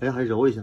哎，还揉一下。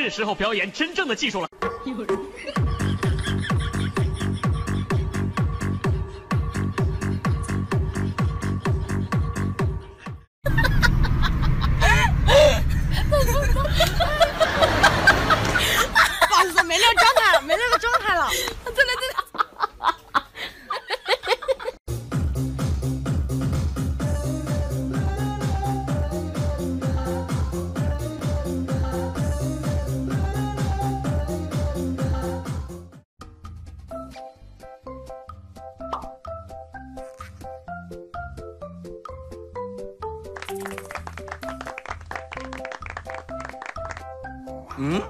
是时候表演真正的技术了。 嗯